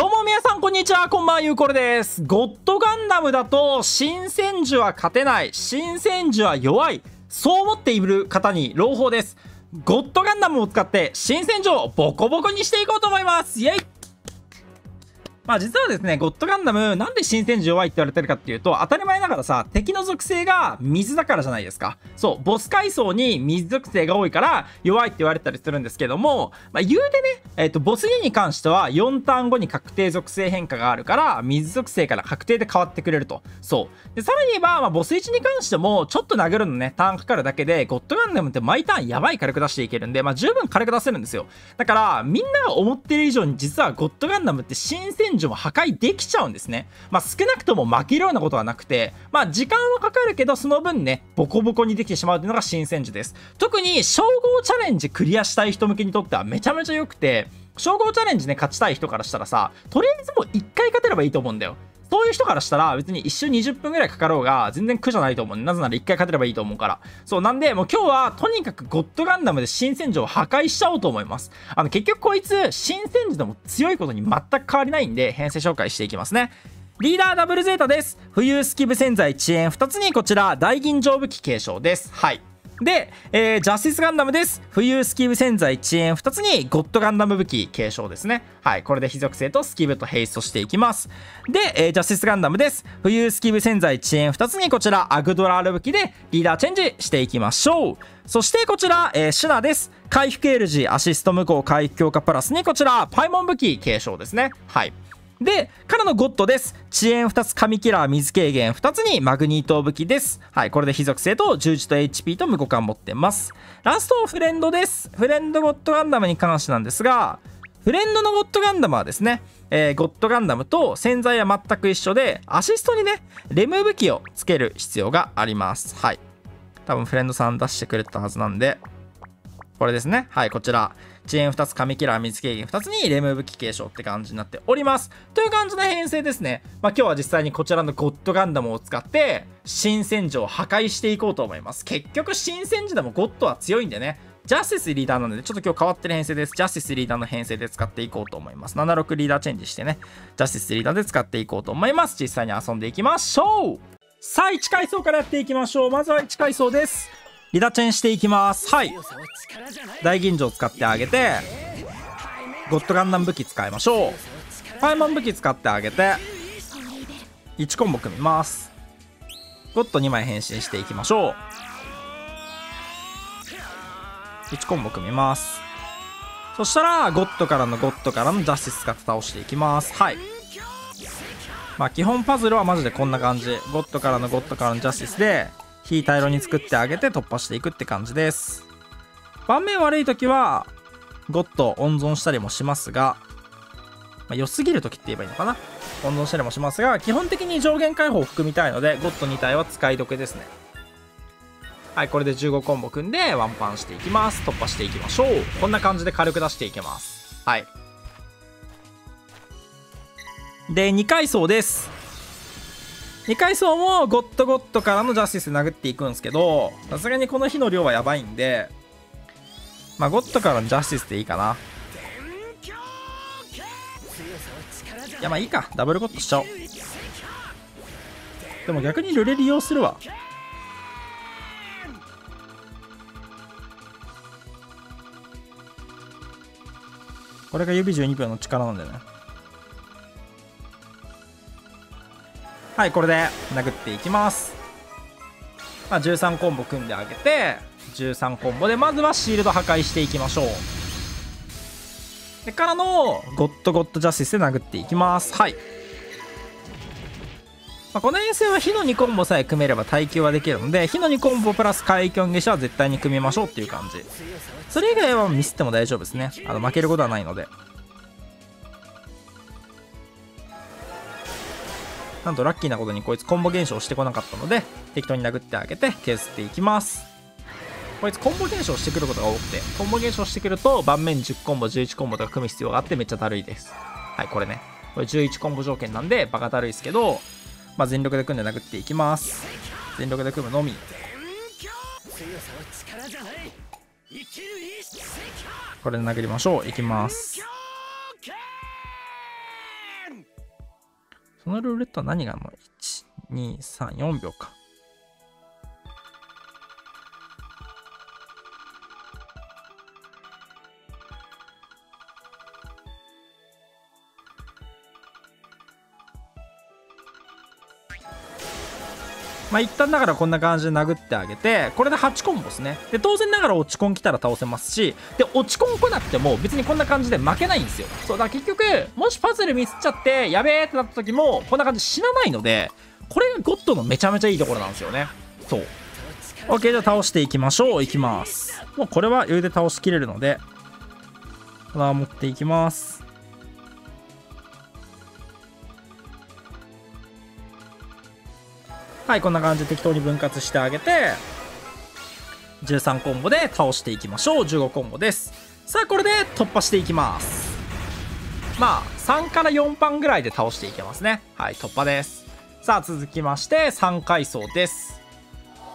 どうも皆さんこんにちは、こんばんは、ゆうこれです。ゴッドガンダムだと新戦時は勝てない、新戦時は弱い、そう思っている方に朗報です。ゴッドガンダムを使って新戦時をボコボコにしていこうと思います。イエイ。まあ実はですね、ゴッドガンダムなんで新戦時弱いって言われてるかっていうと、当たり前ながらさ、敵の属性が水だからじゃないですか。そう、ボス階層に水属性が多いから弱いって言われたりするんですけども、まあ、言うてね、ボス2に関しては4ターン後に確定属性変化があるから、水属性から確定で変わってくれると。そうで、さらに言えば、まあ、ボス1に関してもちょっと殴るのね、ターンかかるだけでゴッドガンダムって毎ターンやばい火力出していけるんで、まあ、十分火力出せるんですよ。だからみんなが思ってる以上に、実はゴッドガンダムって新戦時も破壊できちゃうんですね。まあ、少なくとも負けるようなことはなくて、まあ、時間はかかるけど、その分ねボコボコにできてしまうというのが新戦時です。特に称号チャレンジクリアしたい人向けにとってはめちゃめちゃ良くて、称号チャレンジね勝ちたい人からしたらさ、とりあえずもう1回勝てればいいと思うんだよ。そういう人からしたら別に一周20分ぐらいかかろうが全然苦じゃないと思う。なぜなら1回勝てればいいと思うから。そうなんで、もう今日はとにかくゴッドガンダムで新戦時を破壊しちゃおうと思います。結局こいつ新戦時でも強いことに全く変わりないんで、編成紹介していきますね。リーダーダブルゼータです。浮遊スキブ潜在遅延2つにこちら大吟醸武器継承です。はい。で、ジャスティスガンダムです。浮遊スキブ潜在遅延2つにゴッドガンダム武器継承ですね。はい。これで非属性とスキブとヘイストしていきます。で、ジャスティスガンダムです。浮遊スキブ潜在遅延2つにこちらアグドラール武器でリーダーチェンジしていきましょう。そしてこちら、シュナです。回復 LG アシスト無効回復強化プラスにこちらパイモン武器継承ですね。はい。で、からのゴッドです。遅延2つ、神キラー、水軽減2つにマグニート武器です。はい、これで非属性と十字と HP と無互換持ってます。ラスト、フレンドです。フレンドゴッドガンダムに関してなんですが、フレンドのゴッドガンダムはですね、ゴッドガンダムと潜在は全く一緒で、アシストにね、レム武器をつける必要があります。はい。多分フレンドさん出してくれたはずなんで、これですね。はい、こちら。遅延2つ、神キラー、水軽減2つにレム武器継承って感じになっております。という感じの編成ですね。まあ、今日は実際にこちらのゴッドガンダムを使って、新戦時を破壊していこうと思います。結局、新戦時でもゴッドは強いんでね。ジャスティスリーダーなので、ちょっと今日変わってる編成です。ジャスティスリーダーの編成で使っていこうと思います。76リーダーチェンジしてね、ジャスティスリーダーで使っていこうと思います。実際に遊んでいきましょう。さあ、1階層からやっていきましょう。まずは1階層です。リダチェンしていきます。はい。大吟醸を使ってあげて、ゴッドガンダム武器使いましょう。パイモン武器使ってあげて1コンボ組みます。ゴッド2枚変身していきましょう。1コンボ組みます。そしたらゴッドからのジャスティス使って倒していきます。はい。まあ基本パズルはマジでこんな感じ。ゴッドからのジャスティスで非対路に作ってあげて突破していくって感じです。盤面悪い時はゴッド温存したりもしますが、まあ、良すぎる時って言えばいいのかな、温存したりもしますが、基本的に上限解放を含みたいのでゴッド2体は使い時ですね。はい。これで15コンボ組んでワンパンしていきます。突破していきましょう。こんな感じで軽く出していきます。はい。で、2階層です。2階層もゴッドからのジャスティスで殴っていくんですけど、さすがにこの火の量はやばいんで、まあゴッドからのジャスティスでいいかな。いや、まあいいか、ダブルゴッドしちゃおう。でも逆にルレ利用するわ。これが指12秒の力なんだよね。はい、これで殴っていきます。まあ、13コンボ組んであげて、13コンボでまずはシールド破壊していきましょう。でからのゴッドジャスティスで殴っていきます。はい。まあ、この編成は火の2コンボさえ組めれば耐久はできるので、火の2コンボプラス怪奇音下車は絶対に組みましょうっていう感じ。それ以外はミスっても大丈夫ですね。負けることはないので。なんとラッキーなことにこいつコンボ減少してこなかったので、適当に殴ってあげて削っていきます。こいつコンボ減少してくることが多くて、コンボ減少してくると盤面10コンボ11コンボとか組む必要があってめっちゃだるいです。はい。これね、これ11コンボ条件なんでバカだるいですけど、まあ、全力で組んで殴っていきます。全力で組むのみ。これで殴りましょう。いきます。そのルーレットは何がもう 1、2、3、4秒か。まあ一旦だからこんな感じで殴ってあげて、これで8コンボですね。で当然ながら落ちコン来たら倒せますし、で落ちコン来なくても別にこんな感じで負けないんですよ。そうだから結局もしパズルミスっちゃってやべえってなった時もこんな感じ死なないので、これがゴッドのめちゃめちゃいいところなんですよね。そう OK、 じゃあ倒していきましょう。いきます。もうこれは余裕で倒しきれるので持っていきます。はい、こんな感じで適当に分割してあげて13コンボで倒していきましょう。15コンボです。さあこれで突破していきます。まあ3から4パンぐらいで倒していけますね。はい、突破です。さあ続きまして3階層です。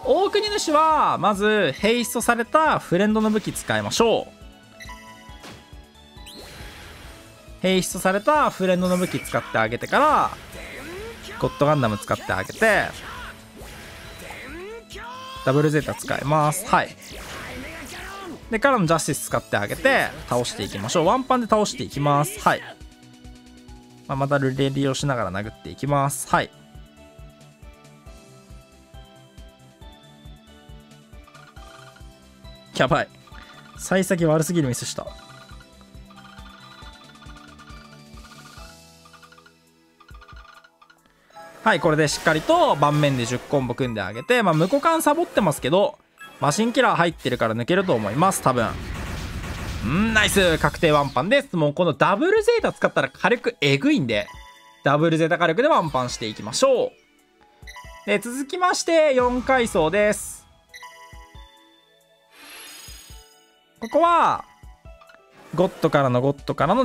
大国主はまずヘイストされたフレンドの武器使いましょう。ヘイストされたフレンドの武器使ってあげてからゴッドガンダム使ってあげてダブルゼータ使います。はい、でからのジャスティス使ってあげて倒していきましょう。ワンパンで倒していきます。はい、まあ、またルーレ利用しながら殴っていきます。はい、やばい、幸先悪すぎるミスした。はい、これでしっかりと盤面で10コンボ組んであげて、まあ、無股間サボってますけどマシンキラー入ってるから抜けると思います多分。ナイス確定ワンパンです。もうこのダブルゼータ使ったら火力えぐいんで、ダブルゼータ火力でワンパンしていきましょう。で続きまして4階層です。ここはゴッドからのジ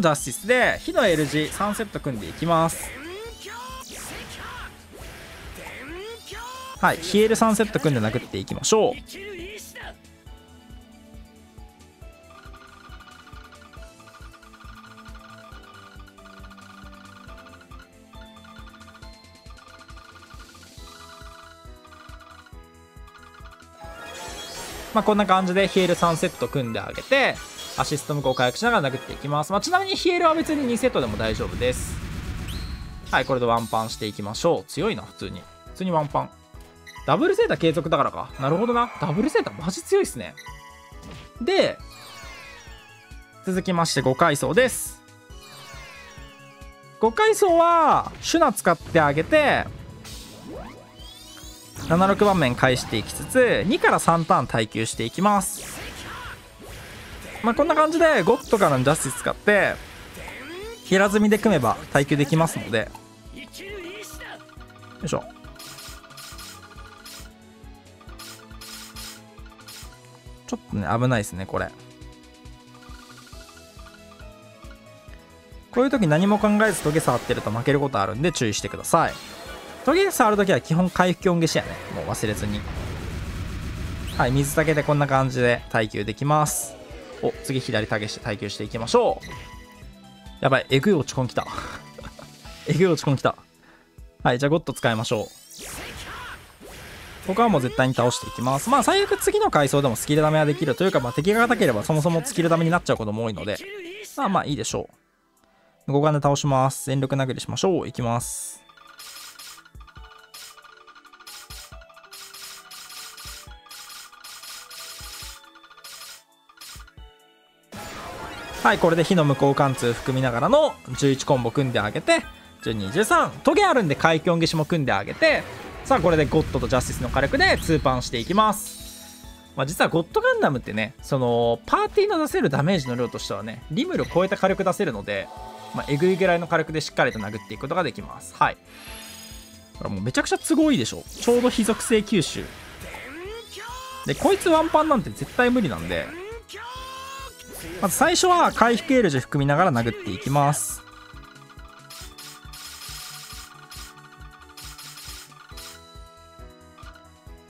ャスティスで火の L 字3セット組んでいきます。はい、ヒエル3セット組んで殴っていきましょう。まあこんな感じでヒエル3セット組んであげてアシスト向こう回復しながら殴っていきます。まあ、ちなみにヒエルは別に2セットでも大丈夫です。はい、これでワンパンしていきましょう。強いな、普通にワンパン。ダブルゼータ継続だからか。なるほどな。ダブルゼータマジ強いっすね。で、続きまして5階層です。5階層は、シュナ使ってあげて、76番面返していきつつ、2から3ターン耐久していきます。まあ、こんな感じで、ゴッドからのジャスティス使って、平積みで組めば耐久できますので。よいしょ。ちょっとね危ないですねこれ。こういう時何も考えずトゲ触ってると負けることあるんで注意してください。トゲ触る時は基本回復音消しやね、もう忘れずに。はい、水だけでこんな感じで耐久できます。お、次左タゲして耐久していきましょう。やばい、えぐい落ち込んきたえぐい落ち込んきた。はい、じゃあゴッド使いましょう。ここはもう絶対に倒していきます。まあ最悪次の階層でもスキルダメはできるというか、まあ敵が硬ければそもそもスキルダメになっちゃうことも多いので、まあまあいいでしょう。5眼で倒します。全力殴りしましょう。いきます。はい、これで火の向こう貫通含みながらの11コンボ組んであげて、12、13トゲあるんで回転消しも組んであげて、さあこれでゴッドとジャスティスの火力で2パンしていきます。まあ、実はゴッドガンダムってね、そのパーティーの出せるダメージの量としてはね、リムルを超えた火力出せるので、まあ、えぐいぐらいの火力でしっかりと殴っていくことができます。はい、これもうめちゃくちゃ都合いいでしょ。ちょうど火属性吸収でこいつワンパンなんて絶対無理なんで、まず最初は回避エルジュ含みながら殴っていきます。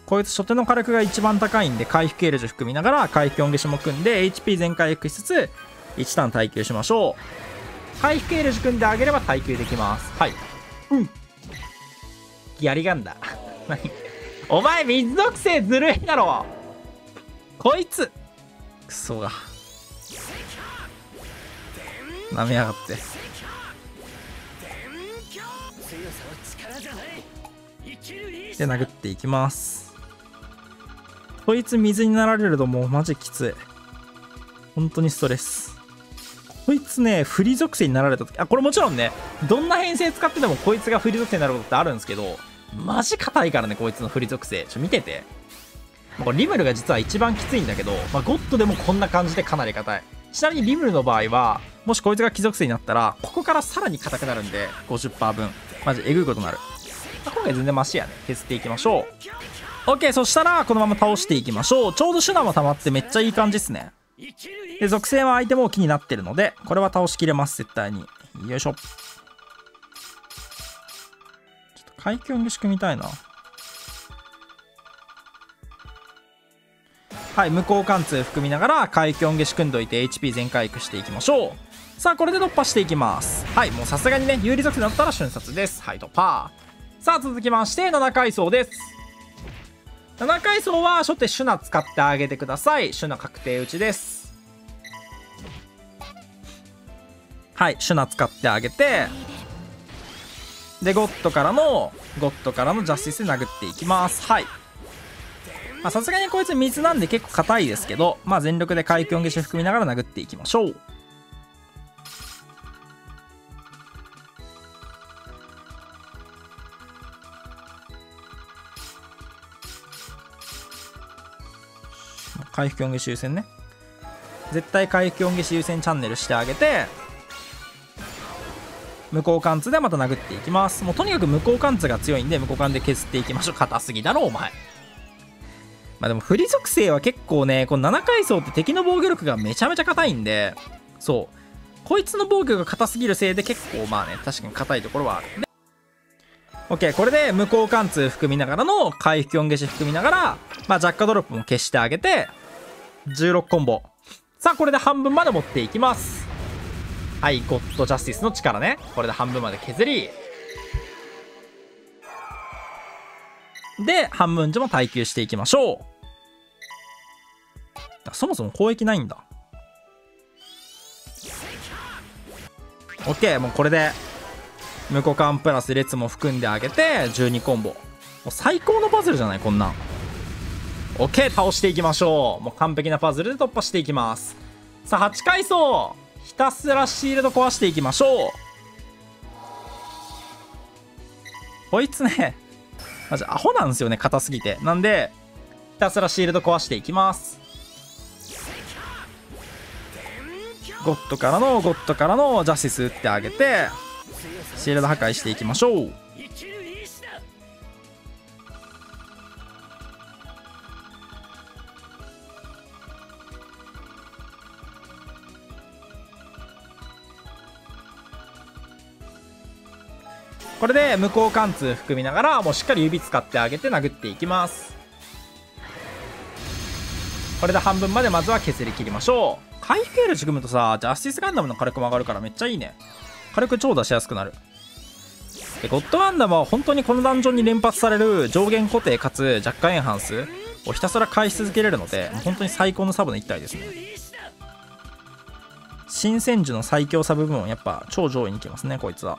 こいつ初手の火力が一番高いんで回復エルジュ含みながら回復音消しも組んで HP 全回復しつつ1ターン耐久しましょう。回復エール仕組んであげれば耐久できます。はい、うん、やりがんだお前水属性ずるいだろこいつ。クソがなめやがって。で殴っていきます。こいつ水になられるともうマジきつい。本当にストレス。こいつね、不利属性になられた時、あ、これもちろんね、どんな編成使ってでもこいつが不利属性になることってあるんですけど、マジ硬いからね、こいつの不利属性。見てて。これリムルが実は一番きついんだけど、まあ、ゴッドでもこんな感じでかなり硬い。ちなみにリムルの場合は、もしこいつが貴属性になったら、ここからさらに硬くなるんで、50% 分。マジえぐいことになる。まあ、今回全然マシやね。削っていきましょう。OK、そしたら、このまま倒していきましょう。ちょうどシュナも溜まってめっちゃいい感じですね。で、属性は相手も気になってるので、これは倒しきれます、絶対に。よいしょ。ちょっと、海峡の仕組みたいな。はい、無効貫通含みながら海峡下仕組んどいて HP 全回復していきましょう。さあこれで突破していきます。はい、もうさすがにね、有利属性だったら瞬殺です。はい、突破。さあ続きまして7階層です。7階層は初手シュナ使ってあげてください。シュナ確定打ちです。はい、シュナ使ってあげて、でゴッドからのジャスティスで殴っていきます。はい、さすがにこいつ水なんで結構硬いですけど、まあ、全力で海峡下手含みながら殴っていきましょう。回復下手優先ね。絶対回復下手優先チャンネルしてあげて、無効貫通でまた殴っていきます。もうとにかく無効貫通が強いんで無効貫で削っていきましょう。硬すぎだろお前。まあでも不利属性は結構ね、この7階層って敵の防御力がめちゃめちゃ硬いんで、そう。こいつの防御が硬すぎるせいで結構まあね、確かに硬いところはある。OK、これで無効貫通含みながらの回復音消し含みながら、まあジャッカドロップも消してあげて、16コンボ。さあこれで半分まで持っていきます。はい、ゴッドジャスティスの力ね。これで半分まで削り、で、半分じも耐久していきましょう。そもそも攻撃ないんだ。 OK、 もうこれで無効艦プラス列も含んであげて12コンボ。もう最高のパズルじゃないこんなん。 OK、 倒していきましょう。もう完璧なパズルで突破していきます。さあ8階層ひたすらシールド壊していきましょう。こいつねマジアホなんですよね、硬すぎて。なんでひたすらシールド壊していきます。ゴッドからのジャスティス打ってあげてシールド破壊していきましょう。これで無効貫通含みながらもうしっかり指使ってあげて殴っていきます。これで半分までまずは削り切りましょう。回復エール仕組むとさ、ジャスティスガンダムの火力も上がるからめっちゃいいね。火力超出しやすくなる。でゴッドガンダムは本当にこのダンジョンに連発される上限固定かつ若干エンハンスをひたすら返し続けれるので、本当に最高のサブの一体ですね。新戦時の最強サブ部門、やっぱ超上位にきますねこいつは。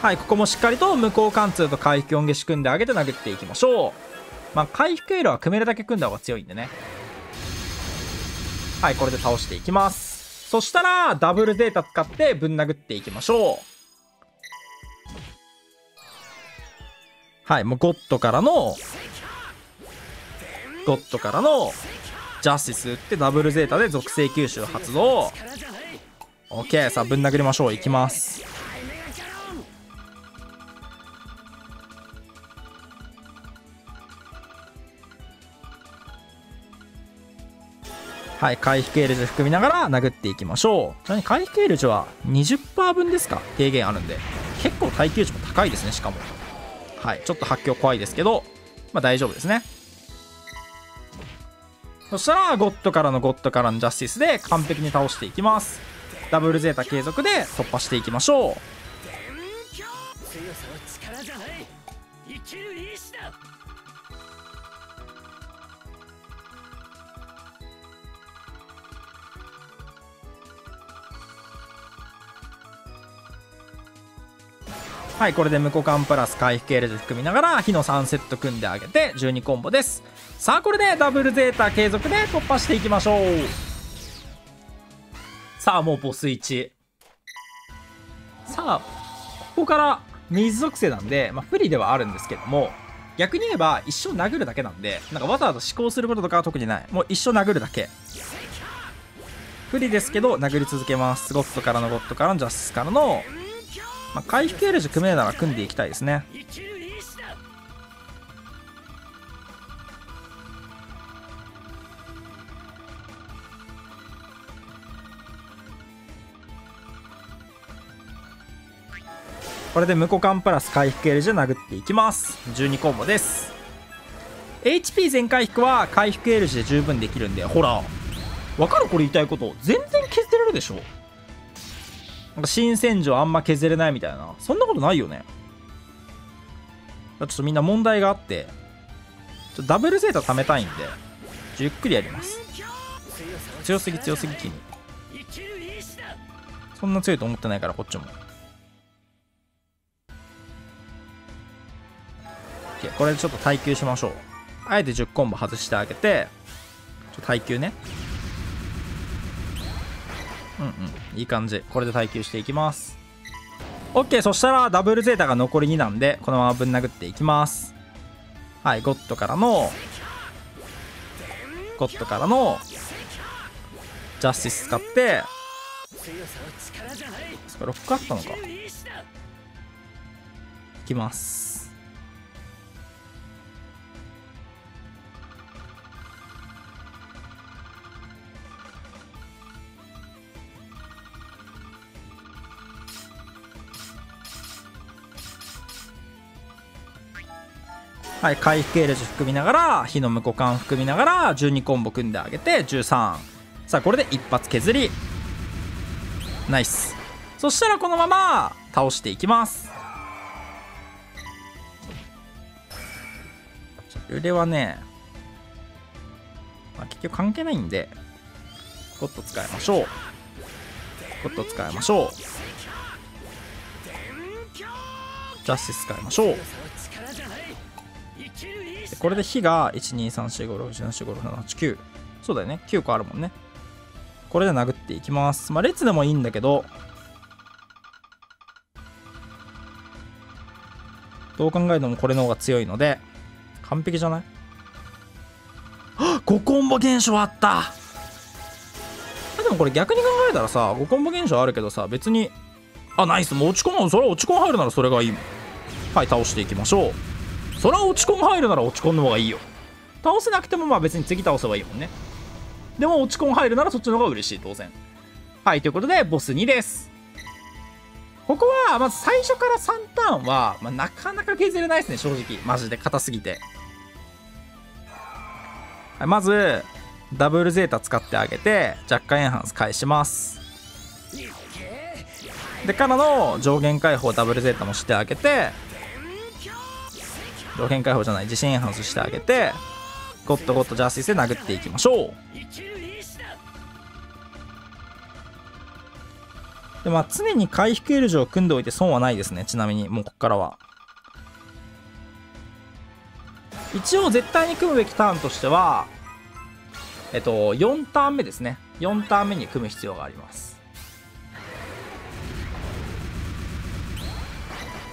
はい、ここもしっかりと無効貫通と回復音消し組んであげて殴っていきましょう。まあ、回復エールは組めるだけ組んだ方が強いんでね。はい、これで倒していきます。そしたら、ダブルデータ使ってぶん殴っていきましょう。はい、もうゴッドからのジャスティス打ってダブルデータで属性吸収発動。OK、さあ、ぶん殴りましょう。いきます。はい、回避エール値含みながら殴っていきましょう。ちなみに回避エール値は 20% 分ですか、軽減あるんで。結構耐久値も高いですね、しかも。はい、ちょっと発狂怖いですけど、まあ大丈夫ですね。そしたらゴッドからのゴッドからのジャスティスで完璧に倒していきます。ダブルゼータ継続で突破していきましょう。はい、これで無効感プラス回復エレジ含みながら火の3セット組んであげて12コンボです。さあこれでダブルゼータ継続で突破していきましょう。さあもうボス1、さあここから水属性なんで、まあ、不利ではあるんですけども、逆に言えば一生殴るだけなんで、なんかわざわざ思考することとかは特にない。もう一生殴るだけ、不利ですけど殴り続けます。ゴッドからのゴッドからのジャスティスからのまあ回復エルジュ組めなら組んでいきたいですね。これで無効感プラス回復エルジュ殴っていきます。12コンボです。 HP 全回復は回復エルジュで十分できるんで、ほら分かる、これ言いたいこと。全然削れるでしょ。なんか新戦場あんま削れないみたいな、そんなことないよね。ちょっとみんな問題があって、ちょっとダブルゼータ貯めたいんでゆっくりやります。強すぎ強すぎ、君そんな強いと思ってないから。こっちもこれでちょっと耐久しましょう。あえて10コンボ外してあげてちょっと耐久ね。いい感じ。これで耐久していきます。 OK。 そしたらダブルゼータが残り2なんで、このままぶん殴っていきます。はい、ゴッドからのゴッドからのジャスティス使って、ロックあったのか、いきます。はい、回復エレジ含みながら火の無効感含みながら12コンボ組んであげて13。さあこれで一発削り、ナイス。そしたらこのまま倒していきます。ルレはね、まあ、結局関係ないんでゴッド使いましょう。ゴッド使いましょう。ジャスティス使いましょう。これで火が123456789、そうだよね、9個あるもんね。これで殴っていきます。まあ列でもいいんだけど、どう考えてもこれの方が強いので完璧じゃない。5コンボ現象あった。あ、でもこれ逆に考えたらさ、5コンボ現象あるけどさ、別にあナイス、もう落ち込む、それ落ち込ん入るならそれがいいもん。はい、倒していきましょう。それは落ち込ん入るなら落ち込んの方がいいよ。倒せなくてもまあ別に次倒せばいいもんね。でも落ち込ん入るならそっちの方が嬉しい、当然。はい、ということでボス2です。ここはまず最初から3ターンは、まあ、なかなか削れないですね、正直マジで硬すぎて。はい、まずダブルゼータ使ってあげて若干エンハンス返します。でからの上限解放ダブルゼータもしてあげて、上限解放じゃない、自信エンハンスしてあげてゴッドゴッドジャスティスで殴っていきましょう。でまあ常に回復エルジュを組んでおいて損はないですね。ちなみにもうここからは一応絶対に組むべきターンとしては4ターン目ですね。4ターン目に組む必要があります。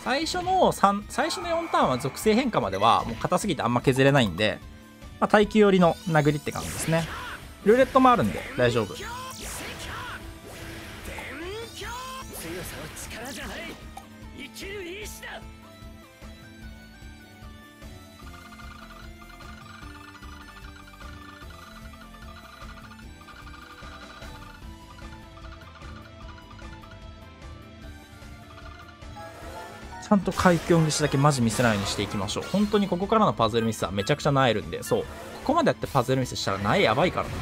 最初の4ターンは属性変化まではもう硬すぎてあんま削れないんで、まあ、耐久寄りの殴りって感じですね。ルーレットもあるんで大丈夫。ちゃんと回復音消しだけマジ見せないようにしていきましょう。本当にここからのパズルミスはめちゃくちゃ萎えるんで、そうここまでやってパズルミスしたら苗やばいからな。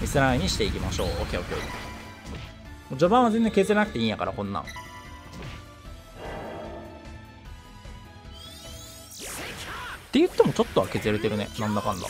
見せないにしていきましょう。オッケーオッケー。序盤は全然削らなくていいんやから、こんなん。って言ってもちょっとは削れてるね、なんだかんだ。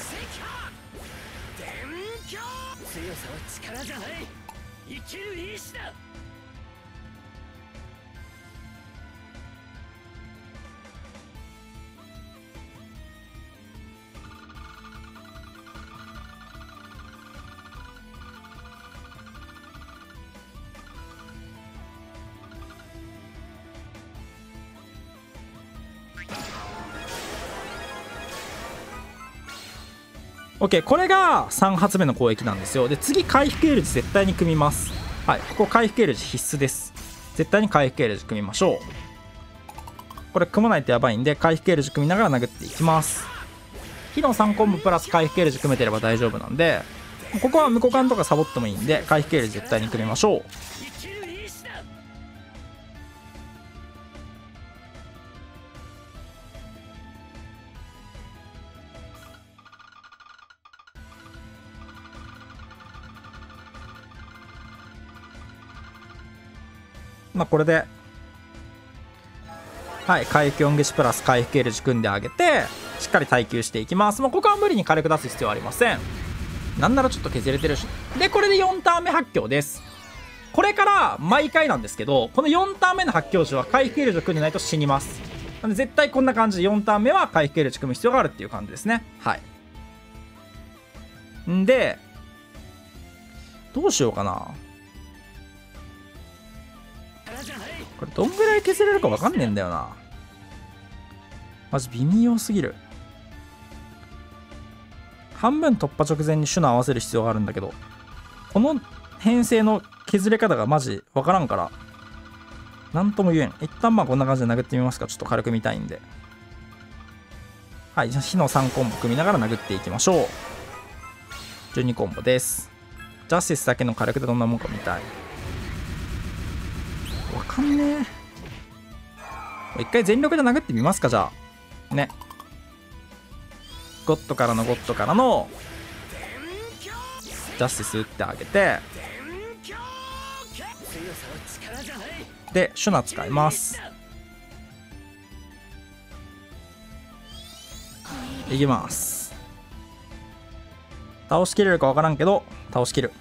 OK、 これが3発目の攻撃なんですよ。で次回復エールジ絶対に組みます。はい、ここ回復エールジ必須です。絶対に回復エールジ組みましょう。これ組まないとやばいんで、回復エールジ組みながら殴っていきます。火の3コンボプラス回復エールジ組めてれば大丈夫なんで、ここは無効感とかサボってもいいんで、回復エールジ絶対に組みましょう。まあこれで、はい、回復4ゲシプラス回復エルジ組んであげて、しっかり耐久していきます。もうここは無理に火力出す必要はありません。なんならちょっと削れてるし。で、これで4ターン目発狂です。これから毎回なんですけど、この4ターン目の発狂時は回復エルジを組んでないと死にます。なので絶対こんな感じで4ターン目は回復エルジ組む必要があるっていう感じですね。はい。んで、どうしようかな。これどんぐらい削れるか分かんねえんだよな。マジ微妙すぎる。半分突破直前に手の合わせる必要があるんだけど、この編成の削れ方がマジ分からんから何とも言えん。一旦まあこんな感じで殴ってみますか。ちょっと軽く見たいんで、はい、じゃあ火の3コンボ組みながら殴っていきましょう。12コンボです。ジャスティスだけの火力でどんなもんか見たい。わかんねえ。一回全力で殴ってみますか、じゃあ。ね。ゴッドからのゴッドからの、ジャスティス打ってあげて、で、シュナ使います。いきます。倒しきれるかわからんけど、倒しきる。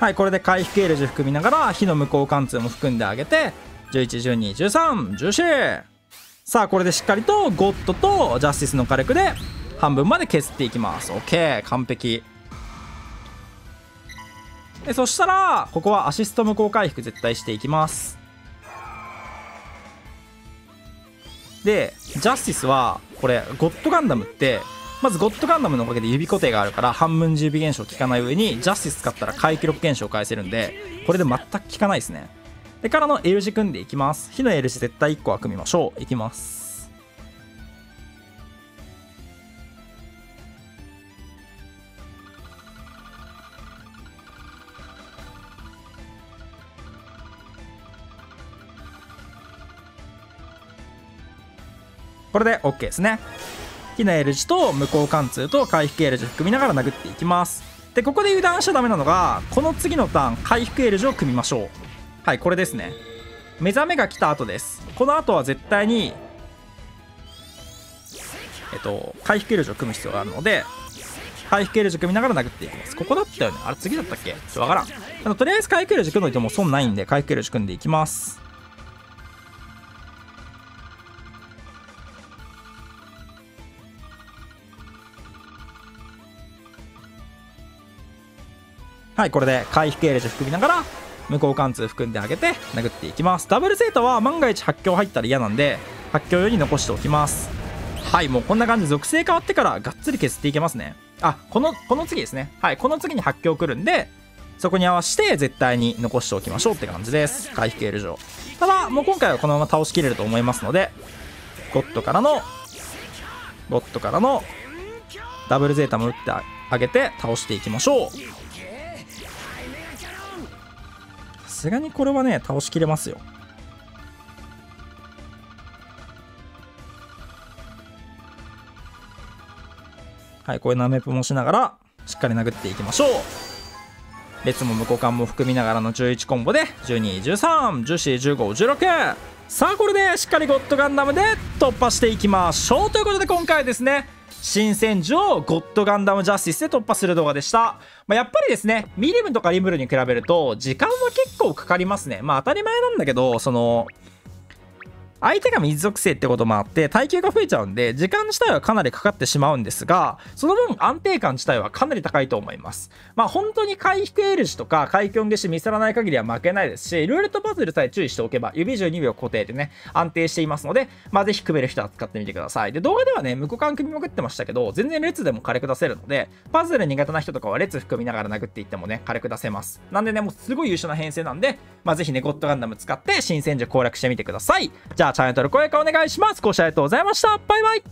はい、これで回復エルジ含みながら火の無効貫通も含んであげて、11121314。さあこれでしっかりとゴッドとジャスティスの火力で半分まで削っていきます。 OK、 完璧で、そしたらここはアシスト無効回復絶対していきます。でジャスティスはこれゴッドガンダムってまずゴッドガンダムのおかげで指固定があるから半分指現象効かない上に、ジャスティス使ったら回帰力現象を返せるんで、これで全く効かないですね。でからの L 字組んでいきます。火の L 字絶対1個は組みましょう。いきます。これで OK ですね。火のエルジと無効貫通と回復エルジを組みながら殴っていきます。でここで油断しちゃダメなのが、この次のターン回復エルジを組みましょう。はい、これですね。目覚めが来た後です。この後は絶対に回復エルジを組む必要があるので、回復エルジを組みながら殴っていきます。ここだったよね、あれ次だったっけ、ちょっとわからん。とりあえず回復エルジ組んでおいても損ないんで、回復エルジ組んでいきます。はい、これで回復エレジ含みながら無効貫通含んであげて殴っていきます。ダブルゼータは万が一発狂入ったら嫌なんで、発狂用に残しておきます。はい、もうこんな感じで属性変わってからがっつり削っていけますね。あ、この次ですね。はい、この次に発狂来るんで、そこに合わせて絶対に残しておきましょうって感じです。回復エレジをただもう今回はこのまま倒しきれると思いますので、ゴッドからのダブルゼータも打ってあげて倒していきましょう。すがにこれはね倒しきれますよ。はい、こういうナメプもしながらしっかり殴っていきましょう。列も無効感も含みながらの11コンボで12、13、14、15、16。さあこれでしっかりゴッドガンダムで突破していきましょう。ということで今回ですね、新戦時をゴッドガンダムジャスティスで突破する動画でした。やっぱりですね、ミリムとかリムルに比べると時間は結構かかりますね。当たり前なんだけど、相手が水属性ってこともあって耐久が増えちゃうんで時間自体はかなりかかってしまうんですが、その分安定感自体はかなり高いと思います。本当に回避エルジとか回避音消し見せらない限りは負けないですし、ルーレットパズルさえ注意しておけば指12秒固定でね安定していますので、ぜひ組める人は使ってみてください。で、動画ではね無効感組みまくってましたけど全然列でも火力出せるので、パズル苦手な人とかは列含みながら殴っていってもね火力出せます。なんでねもうすごい優秀な編成なんで、ぜひねゴッドガンダム使って新戦時攻略してみてください。じゃあチャンネル登録、高評価お願いします。ご視聴ありがとうございました。バイバイ。